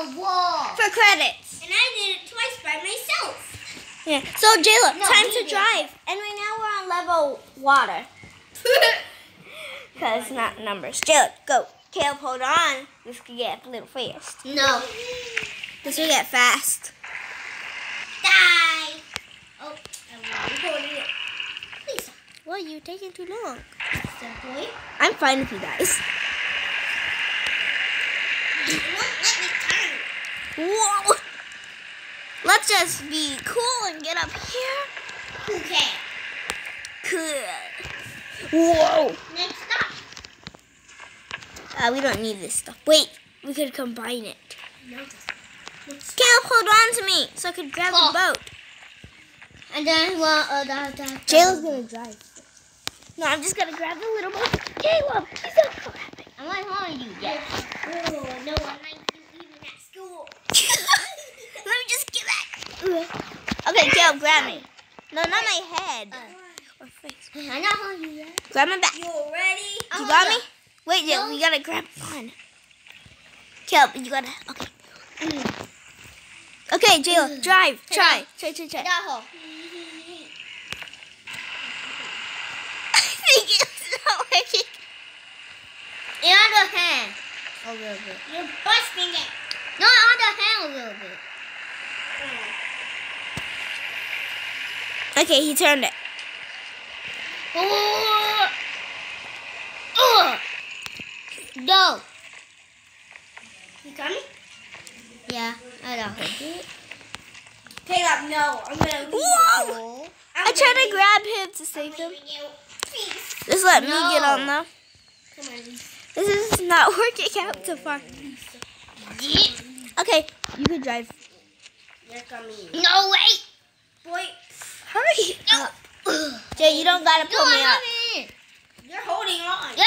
a wall. For credits. And I did it twice by myself. Yeah. So, Jayla, time to drive. And right now we're on level water. Because not numbers. Jayla, go. Caleb, hold on. This could get a little fast. No. This will get fast. Die. Oh, I'm holding it. Please. Well, you're taking too long. Simply. I'm fine with you guys. You won't let me turn. Whoa. Let's just be cool and get up here. Okay. Good. Whoa. Next stop. We don't need this stuff. Wait, we could combine it. No. Caleb, hold on to me so I could grab the boat. And then Jayla's gonna drive. No, I'm just gonna grab the little boat. Caleb, he's not clapping. I'm not holding you yet. Oh, no one likes you even at school. Let me just get back. Okay, Caleb, grab me. No, not my head. Or face. I'm not holding you yet. Grab my back. You ready? You got me? Wait, no. We gotta grab one. Caleb, you gotta. Okay. Mm. Okay, Jayla, drive. Try. No. I think it's not working. It's on the hand a little bit. You're busting it. No, on the hand a little bit. Mm. Okay, he turned it. Oh. No. You coming? Yeah, I don't think it. Caleb, no. I'm going to leave. Whoa! I tried to grab him to save him. Just let me get on, though. Come on. This is not working out so far. Okay, you can drive. You're coming. No, wait. Wait. Hurry up. Jay, you don't got to pull me up. You're holding on. Yeah.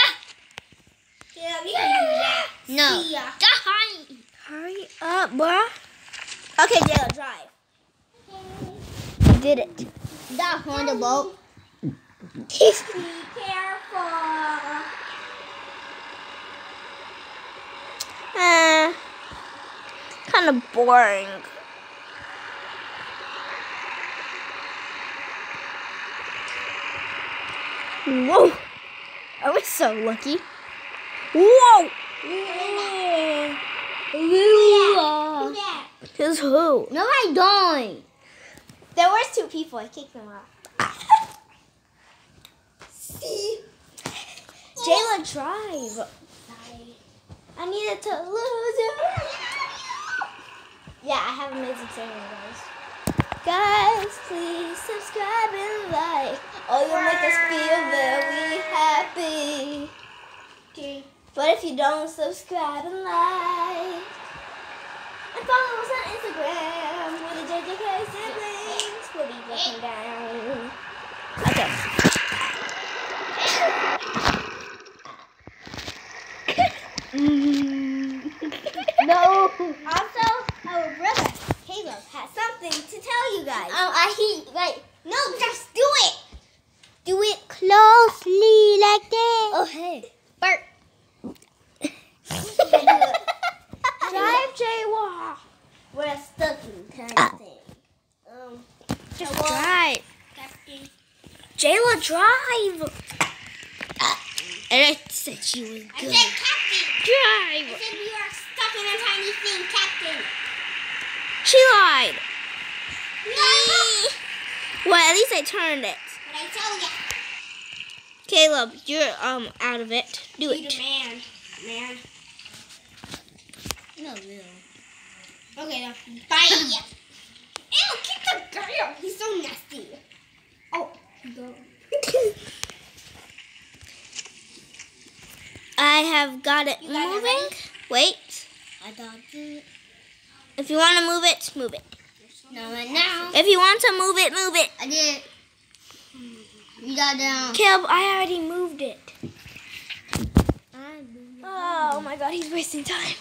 Yeah, we can do that. No. Yeah. Hurry up, bruh. Okay, Jayla, drive. You did it. That Honda boat. Be careful. Kind of boring. Whoa. I was so lucky. Whoa! Yeah. Yeah. Who's who? No, I don't. There were two people. I kicked them off. See? Jayla, drive. Sorry. I needed to lose it. Yeah, I have amazing singing, guys. Guys, please subscribe and like. Oh, you'll make us feel very happy. Okay. But if you don't subscribe and like, and follow us on Instagram, with the JJK siblings, we'll be looking down. Okay. No. Also, our brother, Caleb, has something to tell you guys. Oh, no, just do it. Do it closely like that. Oh, hey. Bert. Drive, Jayla. We're stuck in time. Just drive. Jayla, drive. And I said she was good. I said Captain. Drive. I said we are stuck in a tiny thing, Captain. She lied. No. Well, at least I turned it. But I told you. Caleb, you're out of it. Do it. You're the man. No, no. Okay, now. Bye. Ew, kick the girl. He's so nasty. Oh, go. I have got it moving. Wait. I got it. If you want to move it, move it. No, right now. If you want to move it, move it. I did it. You got down. Caleb, I already moved it. Oh my god, he's wasting time.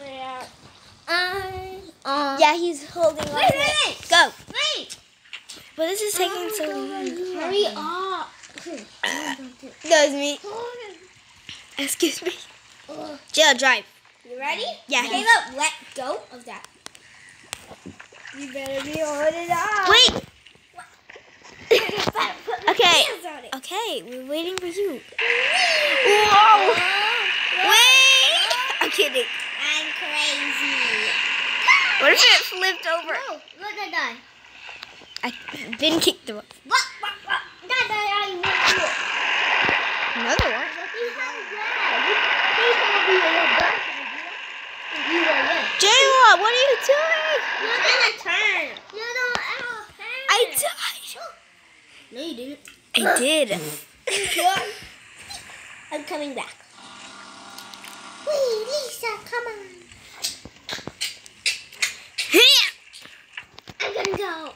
Yeah. Yeah, he's holding on. Wait. Go. Wait. But this is taking so long. Hurry up. That was me. Excuse me. Jayla, drive. You ready? Yeah. Caleb, let go of that. You better be holding on. Wait. What? Okay. Okay, we're waiting for you. Whoa. Wait. I'm kidding. I'm crazy. What if it flipped over? No, look at that. I didn't kick the one. What? Another one. Jayla, what are you doing? You're gonna turn. You don't ever turn. I died. No, you didn't. I did. I'm coming back. Wait, Lisa, come on. I'm gonna go.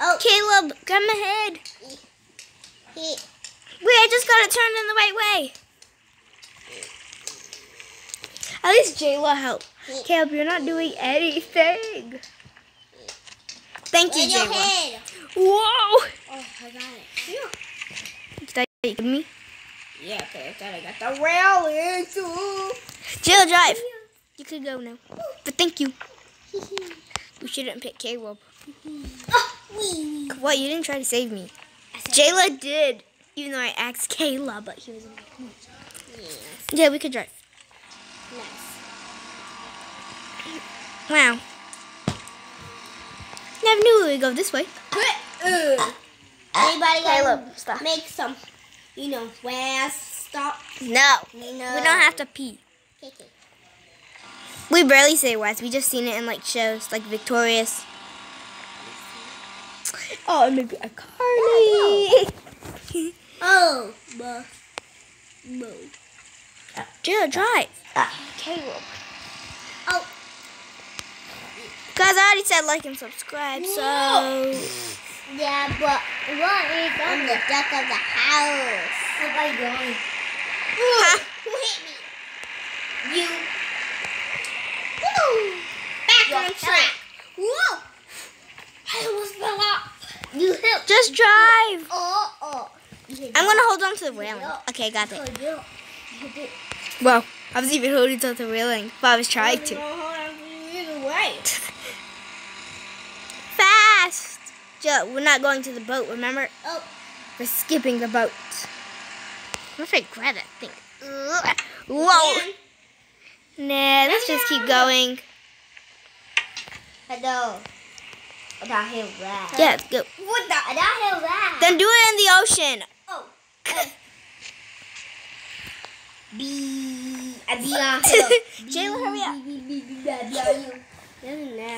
Oh, Caleb, come ahead. Wait, I just gotta turn in the right way. At least Jayla helped. Caleb, you're not doing anything. Thank you, Jayla. Whoa! Oh, I got it. Did I get me? Yeah, okay, I thought I got the rail in too. Jayla, drive. You could go now. But thank you. We shouldn't pick Caleb. What? You didn't try to save me. Jayla did, even though I asked Caleb, but he was in my mood. Yeah, we could drive. Nice. Wow. Never knew we would go this way. Anybody Caleb, stop. Make some, fast stop? No. We don't have to pee. Okay. We barely say words. We just seen it in shows like Victorious. Oh, maybe a carny. Oh, no. Jayla, drive. Caleb. Oh. Guys, I already said like and subscribe, so. Yeah, but what is on the deck of the house? Where am I going? Huh? Who hit me? You. Woo! Back on track. Whoa! I almost fell off. You hit. Just drive. Oh. I'm gonna hold on to the railing. Okay, got it. Well, I was even holding on to the railing, but I was trying to. Fast! Jill, we're not going to the boat, remember? Oh. We're skipping the boat. I'm afraid to grab that thing. Whoa! Yeah. Nah, let's just keep going. Hello. Yeah, go. What the? Then do it in the ocean. Oh. Jayla, hurry up.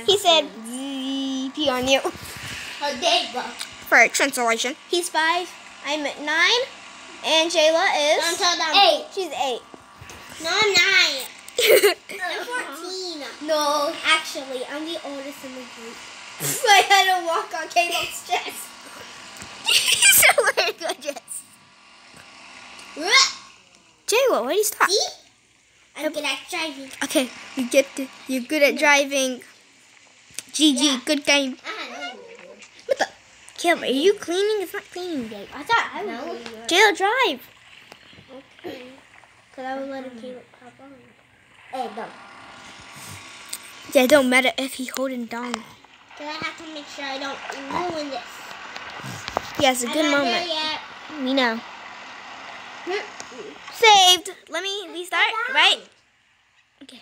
He said pee on you. For translation. He's 5, I'm at 9, and Jayla is 8. She's 8. No, I'm 9. I'm 14. No, actually, I'm the oldest in the group. I had to walk on Caleb's chest. He's still wearing a good dress. Jayla, why do you stop? See? I'm good at driving. Okay, you're good at driving. GG, yeah. Good game. What the? Caleb, are you cleaning? It's not cleaning day. I thought I was. Jayla, drive. Okay. Because I would let Caleb pop on. Oh, no. Yeah, it don't matter if he's holding down. Because I have to make sure I don't ruin this. Yeah, it's a good moment. We know. Saved. Let me restart, right? Okay.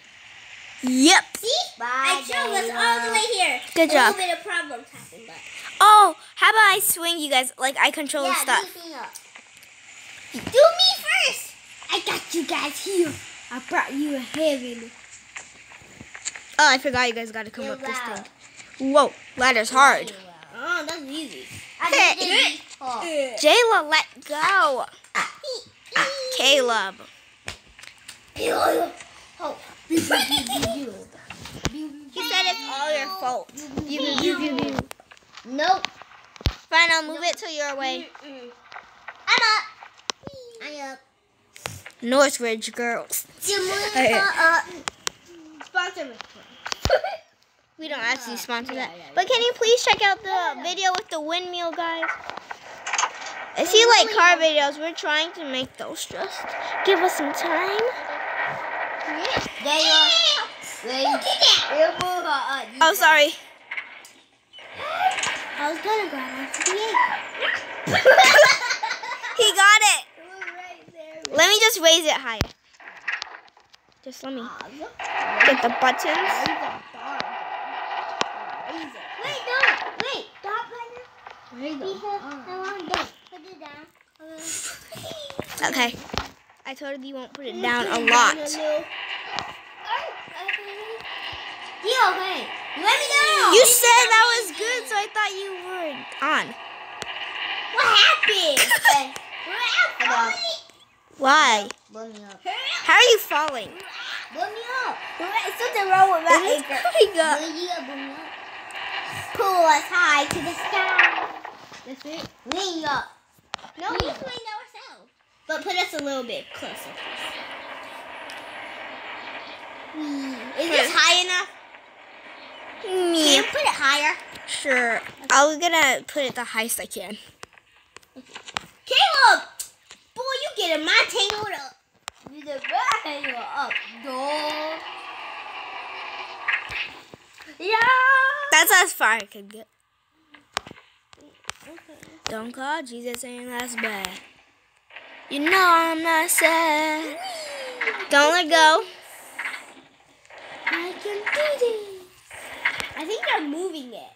Yep. See? I drove us all the way here. Good job. A little bit of problems happened, but. Oh, how about I swing you guys? Like, I control stuff. Do me first. I got you guys here. I brought you a heaven. Oh, I forgot you guys got to come up this thing. Whoa, ladder's hard. Oh, that's easy. Jayla, let go. Caleb. He said it's all your fault. Nope. Fine, I'll move it till you're away. I'm up. Northridge girls. Sponsor me. We don't actually sponsor that. But can you please check out the video with the windmill, guys? If you like car videos, we're trying to make those just. Give us some time. Oh, sorry. I was gonna grab one for the egg. He got it. It was right there. Let me just raise it higher. Just let me get the buttons. Wait, no, wait, stop right now. Because I want to put it down. Okay. I totally won't put it down a lot. Yeah, okay. Let me know. You said that was good, so I thought you were on. What happened? Why? How are you falling? Blow me up. There's something wrong with that anchor. Pull us high to the sky. That's it. Lean up. No, we can lean ourselves. But put us a little bit closer. Is this high enough? Can you put it higher? Sure. Okay. I'm gonna put it the highest I can. Caleb! Boy, you getting my tangled up. You get my tangled up, dog. Yeah! That's as far I can get. Okay. Don't call Jesus, ain't that's bad. You know I'm not sad. Don't let go. I can do this. I think I'm moving it.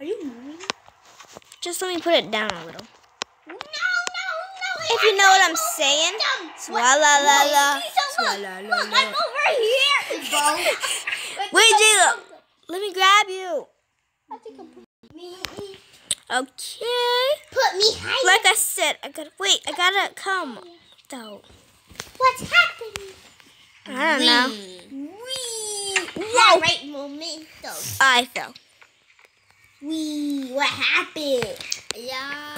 Are you moving it? Just let me put it down a little. No, no, no. If you know what I'm saying. Swalla la la. Swalla la la. Look, I'm over here. Wait, Jayla. Let me grab you. I think I'm me. Okay. Put me high. Like I said, I gotta wait. I gotta come. Though. What's happening? I don't know. Whoa. Right momentum. I fell. Wee, what happened? Yeah.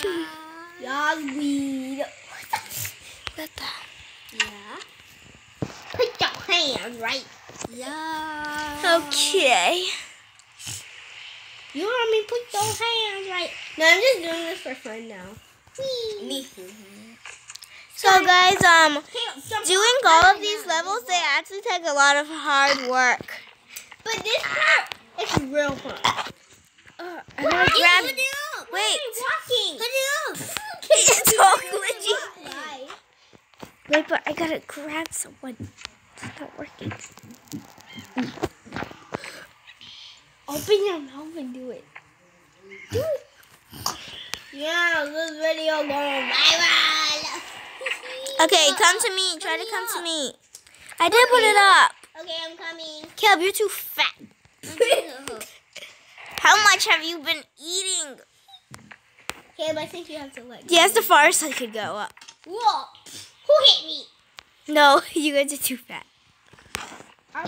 Yeah, wee. What the? Yeah. Put your hand right. Yeah. Okay. You want me to put your hand right? No, I'm just doing this for fun now. Wee. Me too. So guys, doing all of these levels, they actually take a lot of hard work. But this part is real fun. I'm gonna grab it. Wait. Walking. It's all glitchy. Wait, but I gotta grab someone. It's not working. Open your mouth and do it. Do it. Yeah, this video going viral. Okay, come to me. Try to come to me. I did put it up. Okay, I'm coming. Caleb, you're too fat. How much have you been eating? Caleb, I think you have to let go. Yes, the farthest I could go up. Whoa! Who hit me? No, you guys are too fat. I'm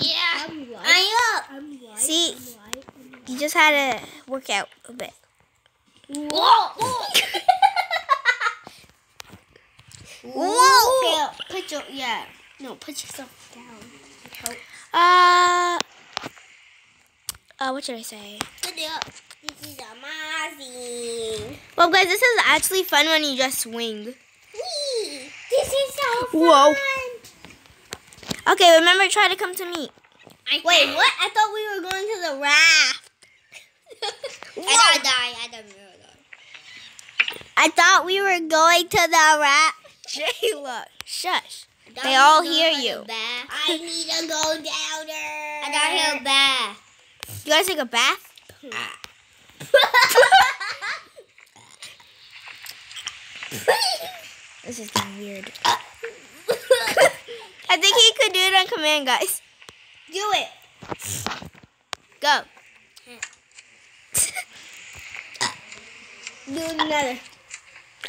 light. I'm light. See, you just had to work out a bit. Whoa! Whoa! Caleb, put yourself down. Help. What should I say? Good deal. This is amazing. Well, guys, this is actually fun when you just swing. Wee! This is so fun. Whoa. Okay, remember, try to come to me. Wait, what? I thought we were going to the raft. I don't die. I thought we were going to the raft. Jayla, shush. They all hear you. I need to go down there. I gotta have a bath. You guys take a bath? This is weird. I think he could do it on command, guys. Do it. Go. Do another.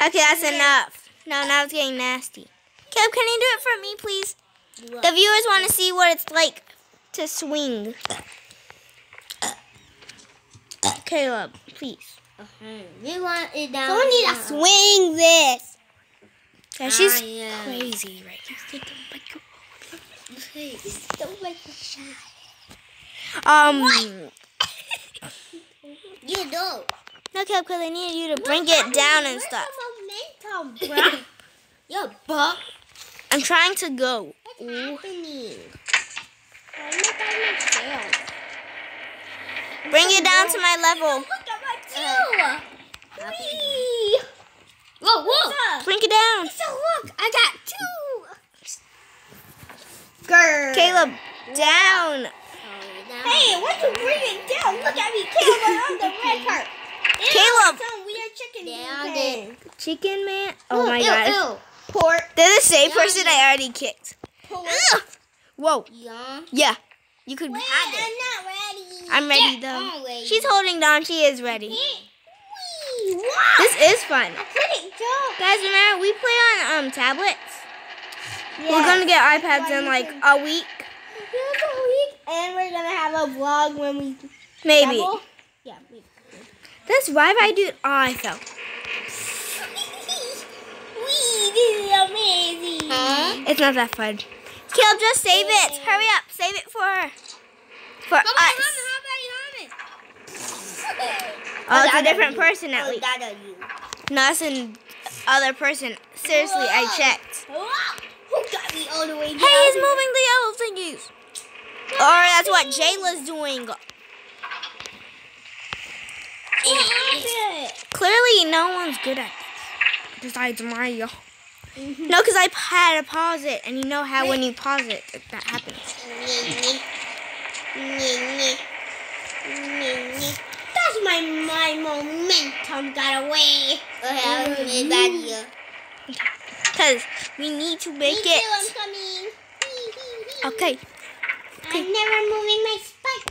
Okay, that's enough. No, now it's getting nasty. Caleb, can you do it for me, please? The viewers want to see what it's like to swing. Caleb, please. We want it down. Someone need to swing this. Yeah, she's crazy right now. Don't like the shot. You do. No, Caleb, because I need you to bring it down and stuff. Yo, Buck. I'm trying to go. What's happening? Bring it down to my level. Look at my tail. Whoa, whoa. Bring it down. So look, I got two. Girl. Kaleb, down. Hey, why'd you bring it down? Look at me, Kaleb. I'm the red part. Kaleb. Some weird chicken man. Chicken man? Oh, my God. Pork. They're the same person I already kicked. Pork. Whoa. Yeah. You could have it. I'm not ready. I'm ready, though. Ready. She's holding on. She is ready. This is fun. I couldn't go. Guys, remember, we play on tablets. Yes. We're going to get iPads in, like, a week. And we're going to have a vlog when we maybe. Travel. Yeah, maybe. This Wi-Fi dude. Oh, I fell. This is amazing. Huh? It's not that fun. Kaleb, just save it. Hurry up. Save it for her. For us. Oh, it's a different person at least. Not some other person. Seriously, I checked. Who got me all the way down? Hey, he's moving the yellow thingies. Or that's what Jayla's doing. Clearly, no one's good at this. Besides Mario. Mm-hmm. No, because I had to pause it, and you know how when you pause it, that happens. That's my momentum got away. Because we need to make it. Me too, I'm coming. Okay. I'm never moving my spike.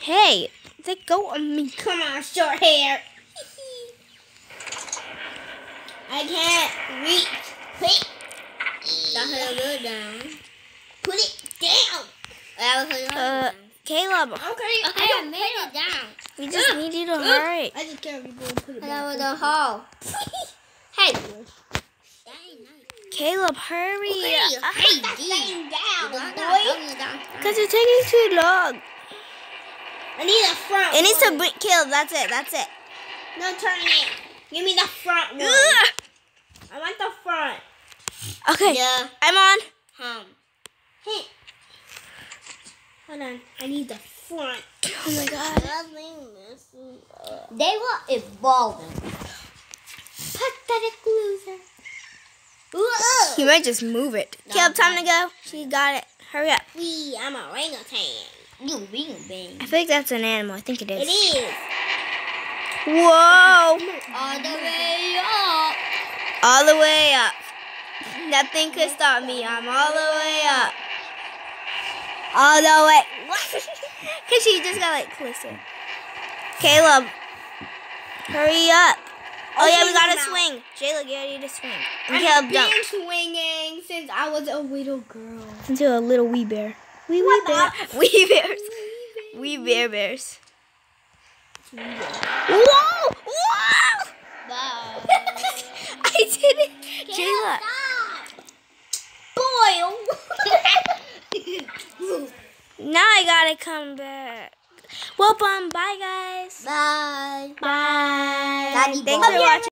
Hey, let go of me. Come on, short hair. I can't reach. Put it down. Kaleb. Okay, I made it down. We just need you to hurry. I just can't put it down. That was a hole. Hey. Kaleb, hurry. Stop laying down, boy. Because you're taking too long. I need a front. It needs to break. Kaleb, that's it. That's it. No, turn it. Give me the front one. I want the front. Okay. Yeah. I'm on. Hey. Hold on. I need the front. Oh my God. They were evolving. Pathetic loser. You might just move it. Kaleb, time to go. She got it. Hurry up. I'm a orangutan. You ring bang. I think that's an animal. I think it is. It is. Whoa! All the way up. All the way up. Nothing could stop me. I'm all the way up. All the way. Because she just got like closer. Kaleb, hurry up. Oh, yeah, we got to swing. Jayla, get ready to swing. I've been swinging since I was a little girl. Since you were a little wee bear. Wee bear. Wee bears. Wee bear bears. Whoa! Whoa! Wow. I did it. Jayla. Boil. Now I gotta come back. Well, bye guys. Bye. Bye. Thanks for watching.